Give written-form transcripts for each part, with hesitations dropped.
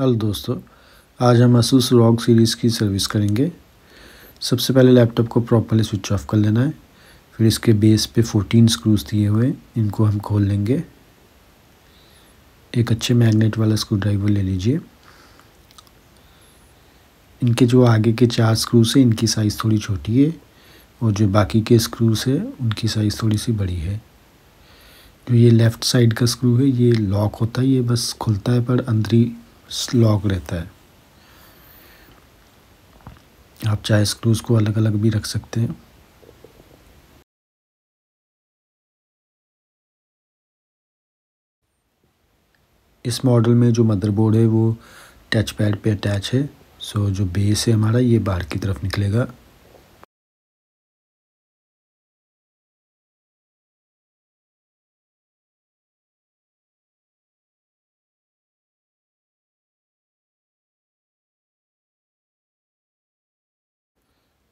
Hello दोस्तों, आज हम ASUS ROG सीरीज़ की सर्विस करेंगे। सबसे पहले लैपटॉप को प्रॉपरली स्विच ऑफ कर लेना है। फिर इसके बेस पे 14 स्क्रूज दिए हुए, इनको हम खोल लेंगे। एक अच्छे मैग्नेट वाला स्क्रू ड्राइवर ले लीजिए। इनके जो आगे के 4 स्क्रूज हैं इनकी साइज़ थोड़ी छोटी है और जो बाकी के स्क्रूज है उनकी साइज़ थोड़ी सी बड़ी है। जो ये लेफ़्ट साइड का स्क्रू है ये लॉक होता है, ये बस खुलता है पर अंदर ही लॉक रहता है। आप चाहे स्क्रूज को अलग अलग भी रख सकते हैं। इस मॉडल में जो मदरबोर्ड है वो टच पैड पे अटैच है, सो जो बेस है हमारा ये बाहर की तरफ निकलेगा।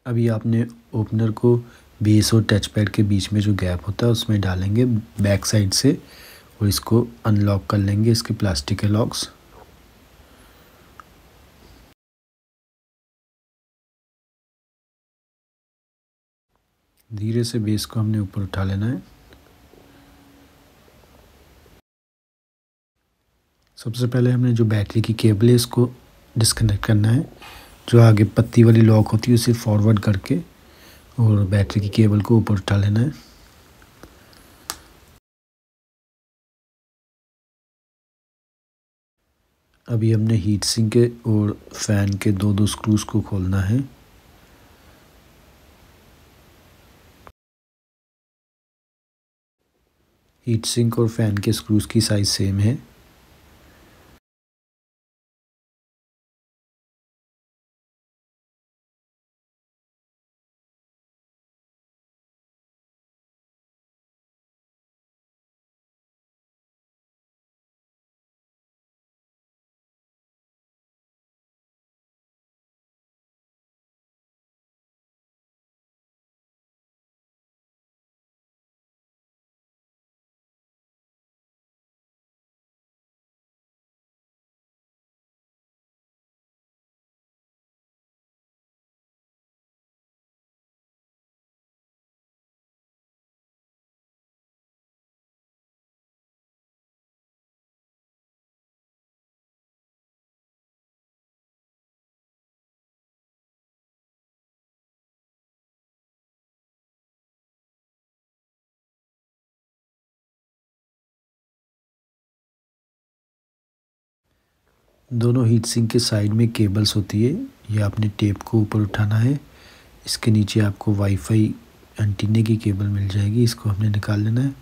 अभी आपने ओपनर को बेस और टच पैड के बीच में जो गैप होता है उसमें डालेंगे बैक साइड से और इसको अनलॉक कर लेंगे। इसके प्लास्टिक के लॉक्स धीरे से बेस को हमने ऊपर उठा लेना है। सबसे पहले हमने जो बैटरी की केबल है इसको डिस्कनेक्ट करना है। जो आगे पत्ती वाली लॉक होती है उसे फॉरवर्ड करके और बैटरी की केबल को ऊपर उठा लेना है। अभी हमने हीट सिंक के और फैन के 2-2 स्क्रूज को खोलना है। हीट सिंक और फैन के स्क्रूज की साइज सेम है। दोनों हीट सिंक के साइड में केबल्स होती है, ये आपने टेप को ऊपर उठाना है। इसके नीचे आपको वाईफाई एंटीने की केबल मिल जाएगी, इसको हमने निकाल लेना है।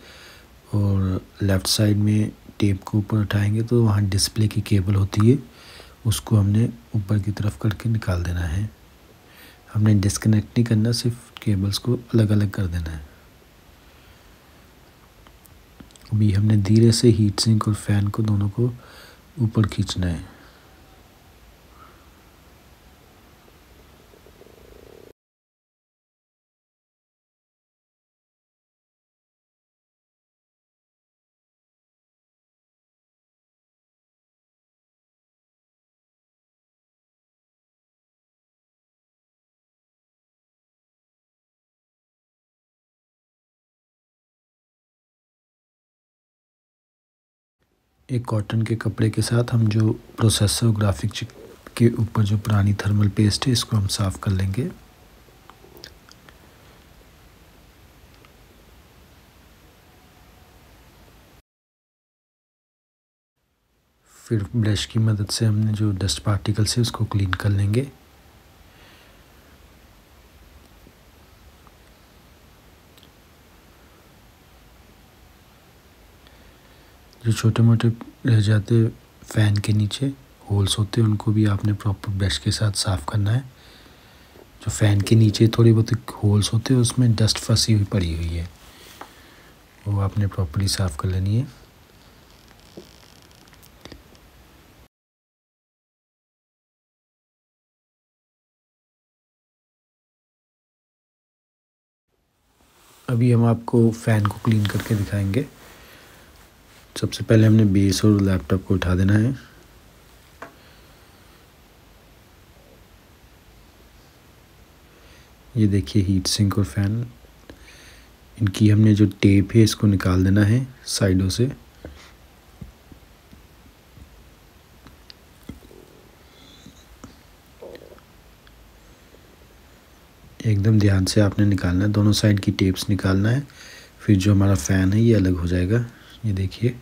और लेफ़्ट साइड में टेप को ऊपर उठाएंगे तो वहाँ डिस्प्ले की केबल होती है, उसको हमने ऊपर की तरफ करके निकाल देना है। हमने डिस्कनेक्ट नहीं करना, सिर्फ केबल्स को अलग अलग कर देना है। अभी हमने धीरे से हीट सिंक और फैन को दोनों को ऊपर खींचना है। एक कॉटन के कपड़े के साथ हम जो प्रोसेसर ग्राफिक चिप के ऊपर जो पुरानी थर्मल पेस्ट है इसको हम साफ़ कर लेंगे। फिर ब्रश की मदद से हमने जो डस्ट पार्टिकल्स है उसको क्लीन कर लेंगे। जो छोटे मोटे रह जाते फ़ैन के नीचे होल्स होते हैं उनको भी आपने प्रॉपर ब्रश के साथ साफ़ करना है। जो फ़ैन के नीचे थोड़े बहुत होल्स होते हैं उसमें डस्ट फंसी हुई पड़ी हुई है, वो आपने प्रॉपरली साफ़ कर लेनी है। अभी हम आपको फ़ैन को क्लीन करके दिखाएंगे। सबसे पहले हमने बेस और लैपटॉप को उठा देना है। ये देखिए हीट सिंक और फैन, इनकी हमने जो टेप है इसको निकाल देना है साइडों से। एकदम ध्यान से आपने निकालना है, दोनों साइड की टेप्स निकालना है, फिर जो हमारा फ़ैन है ये अलग हो जाएगा। ये देखिए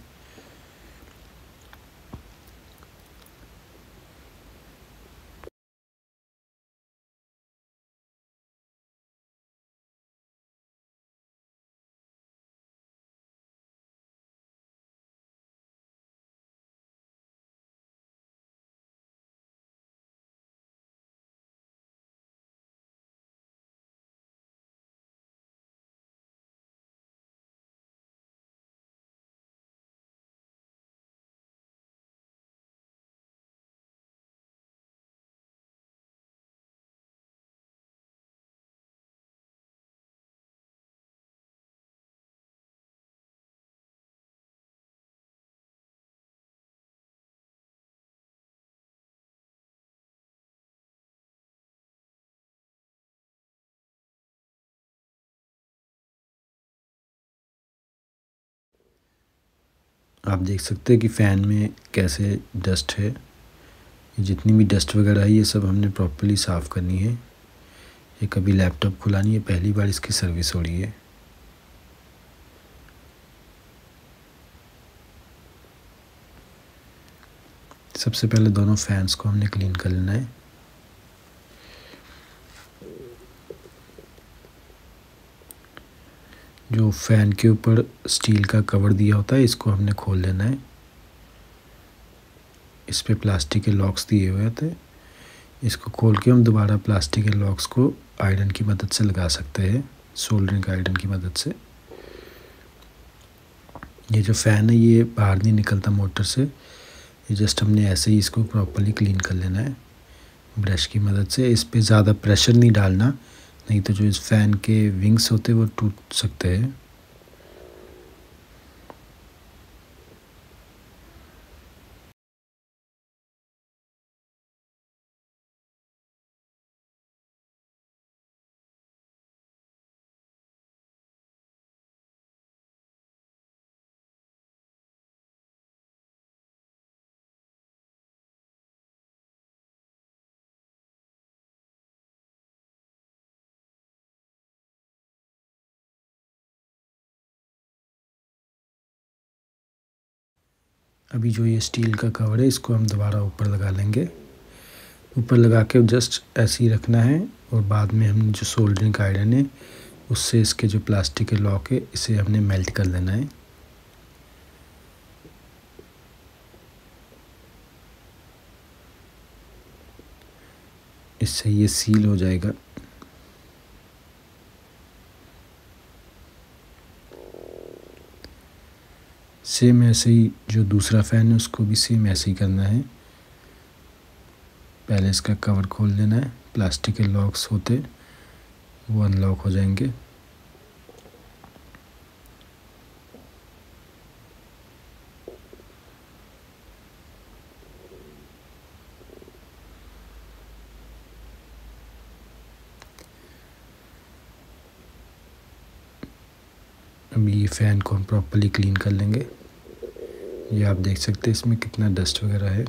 आप देख सकते हैं कि फ़ैन में कैसे डस्ट है, जितनी भी डस्ट वगैरह है ये सब हमने प्रॉपर्ली साफ़ करनी है। ये कभी लैपटॉप खुलानी है, पहली बार इसकी सर्विस हो रही है। सबसे पहले दोनों फैंस को हमने क्लीन कर लेना है। जो फ़ैन के ऊपर स्टील का कवर दिया होता है इसको हमने खोल लेना है। इस पे प्लास्टिक के लॉक्स दिए हुए थे, इसको खोल के हम दोबारा प्लास्टिक के लॉक्स को आयरन की मदद से लगा सकते हैं, सोल्डरिंग आयरन की मदद से। ये जो फ़ैन है ये बाहर नहीं निकलता मोटर से, ये जस्ट हमने ऐसे ही इसको प्रॉपरली क्लीन कर लेना है ब्रश की मदद से। इस पर ज़्यादा प्रेशर नहीं डालना, नहीं तो जो इस फ़ैन के विंग्स होते हैं वो टूट सकते हैं। अभी जो ये स्टील का कवर है इसको हम दोबारा ऊपर लगा लेंगे। ऊपर लगा के जस्ट ऐसे ही रखना है, और बाद में हमने जो सोल्डरिंग आयरन है उससे इसके जो प्लास्टिक के लॉक है इसे हमने मेल्ट कर लेना है। इससे ये सील हो जाएगा। सेम ऐसे ही जो दूसरा फ़ैन है उसको भी सेम ऐसे ही करना है। पहले इसका कवर खोल लेना है, प्लास्टिक के लॉक्स होते वो अनलॉक हो जाएंगे। अब ये फ़ैन को हम प्रॉपर्ली क्लीन कर लेंगे। ये आप देख सकते हैं इसमें कितना डस्ट वगैरह है।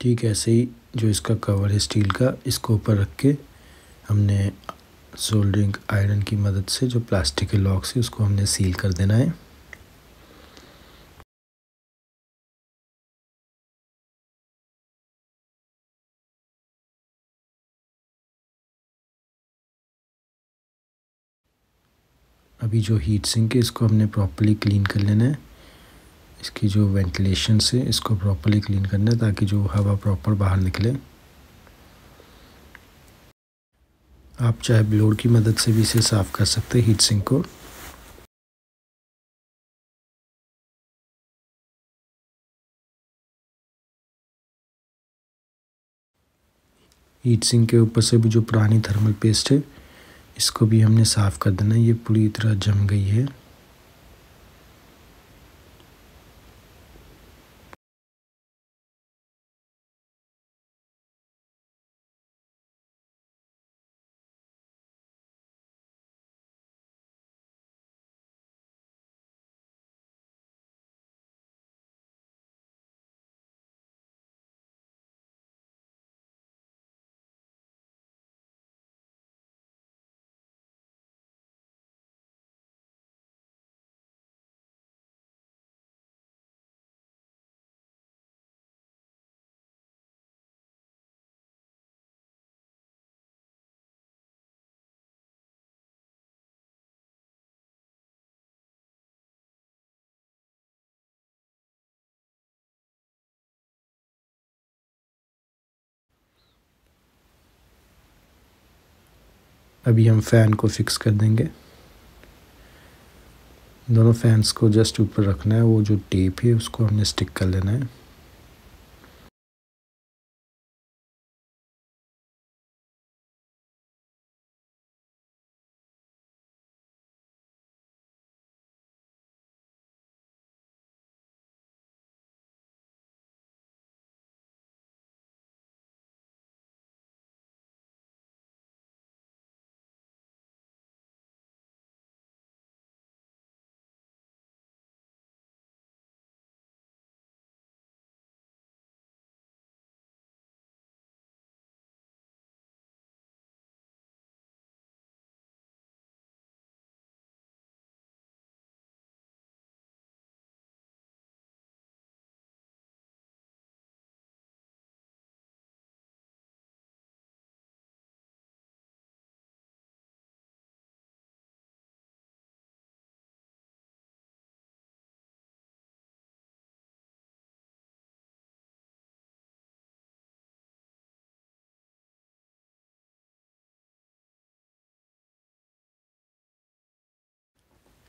ठीक ऐसे ही जो इसका कवर है स्टील का इसको ऊपर रख के हमने सोल्डरिंग आयरन की मदद से जो प्लास्टिक के लॉक्स है उसको हमने सील कर देना है। अभी जो हीट सिंक है इसको हमने प्रॉपर्ली क्लीन कर लेना है, इसकी जो वेंटिलेशन से इसको प्रॉपर्ली क्लीन करना है ताकि जो हवा प्रॉपर बाहर निकले। आप चाहे ब्लोअर की मदद से भी इसे साफ़ कर सकते हैं हीट सिंक को। हीट सिंक के ऊपर से भी जो पुरानी थर्मल पेस्ट है इसको भी हमने साफ़ कर देना है, ये पूरी तरह जम गई है। अभी हम फ़ैन को फिक्स कर देंगे, दोनों फैंस को जस्ट ऊपर रखना है, वो जो टेप है उसको हमने स्टिक कर लेना है।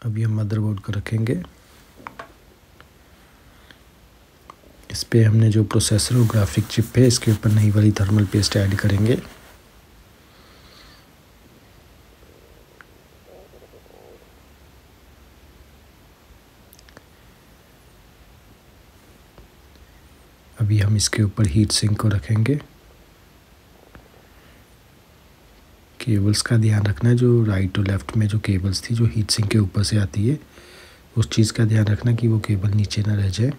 अभी हम मदरबोर्ड को रखेंगे, इस पे हमने जो प्रोसेसर और ग्राफिक चिप है इसके ऊपर नई वाली थर्मल पेस्ट ऐड करेंगे। अभी हम इसके ऊपर हीट सिंक को रखेंगे। केबल्स का ध्यान रखना है, जो राइट और लेफ़्ट में जो केबल्स थी जो हीट सिंक के ऊपर से आती है उस चीज़ का ध्यान रखना कि वो केबल नीचे ना रह जाए।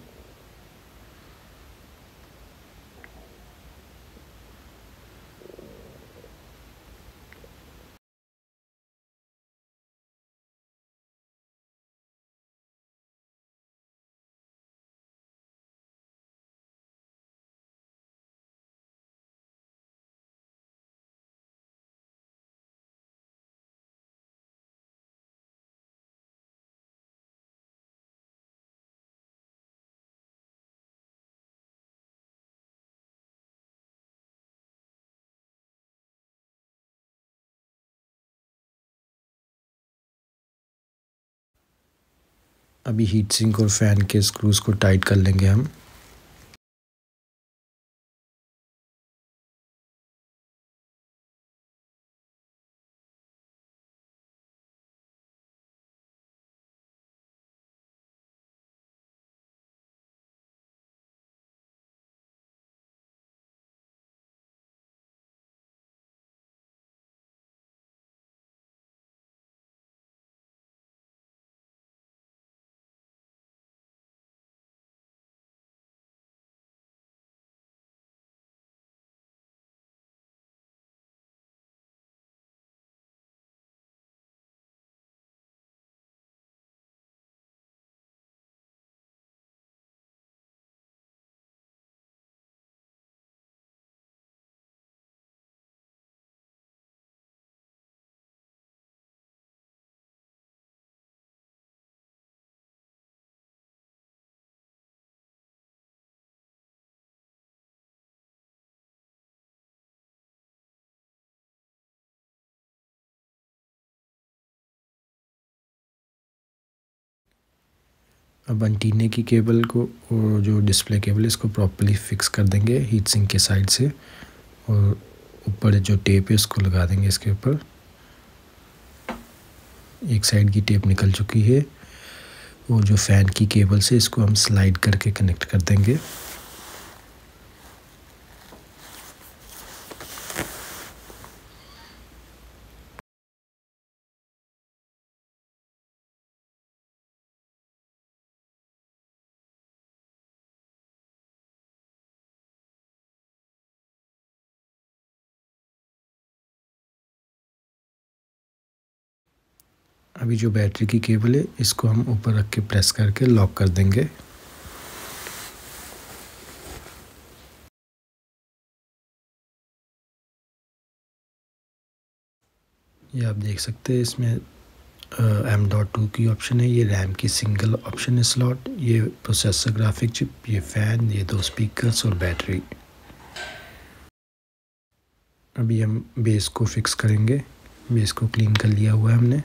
अभी हीट सिंक और फ़ैन के स्क्रूज को टाइट कर लेंगे हम। अब एंटीने की केबल को और जो डिस्प्ले केबल है इसको प्रॉपर्ली फिक्स कर देंगे हीट सिंक के साइड से, और ऊपर जो टेप है इसको लगा देंगे इसके ऊपर। एक साइड की टेप निकल चुकी है, और जो फ़ैन की केबल से इसको हम स्लाइड करके कनेक्ट कर देंगे। अभी जो बैटरी की केबल है इसको हम ऊपर रख के प्रेस करके लॉक कर देंगे। ये आप देख सकते हैं इसमें M.2 की ऑप्शन है, ये रैम की सिंगल ऑप्शन है स्लॉट, ये प्रोसेसर ग्राफिक चिप, ये फ़ैन, ये दो स्पीकर्स और बैटरी। अभी हम बेस को फिक्स करेंगे। बेस को क्लीन कर लिया हुआ है हमने,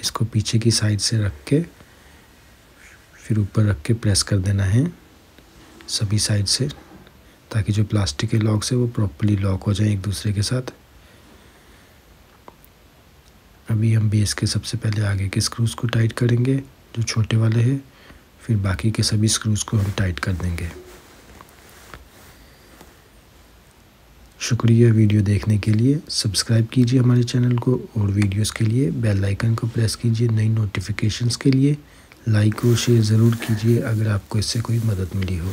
इसको पीछे की साइड से रख के फिर ऊपर रख के प्रेस कर देना है सभी साइड से, ताकि जो प्लास्टिक के लॉक्स है वो प्रॉपर्ली लॉक हो जाए एक दूसरे के साथ। अभी हम बेस के सबसे पहले आगे के स्क्रूज़ को टाइट करेंगे जो छोटे वाले हैं, फिर बाकी के सभी स्क्रूज़ को हम टाइट कर देंगे। शुक्रिया वीडियो देखने के लिए। सब्सक्राइब कीजिए हमारे चैनल को, और वीडियोस के लिए बेल आइकन को प्रेस कीजिए नई नोटिफिकेशंस के लिए। लाइक और शेयर ज़रूर कीजिए अगर आपको इससे कोई मदद मिली हो।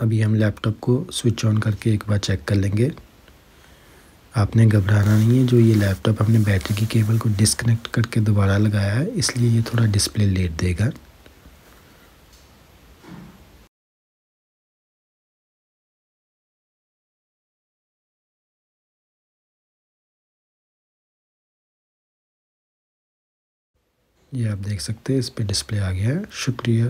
अभी हम लैपटॉप को स्विच ऑन करके एक बार चेक कर लेंगे। आपने घबराना नहीं है, जो ये लैपटॉप हमने बैटरी की केबल को डिस्कनेक्ट करके दोबारा लगाया है, इसलिए ये थोड़ा डिस्प्ले लेट देगा। ये आप देख सकते हैं इस पे डिस्प्ले आ गया है। शुक्रिया।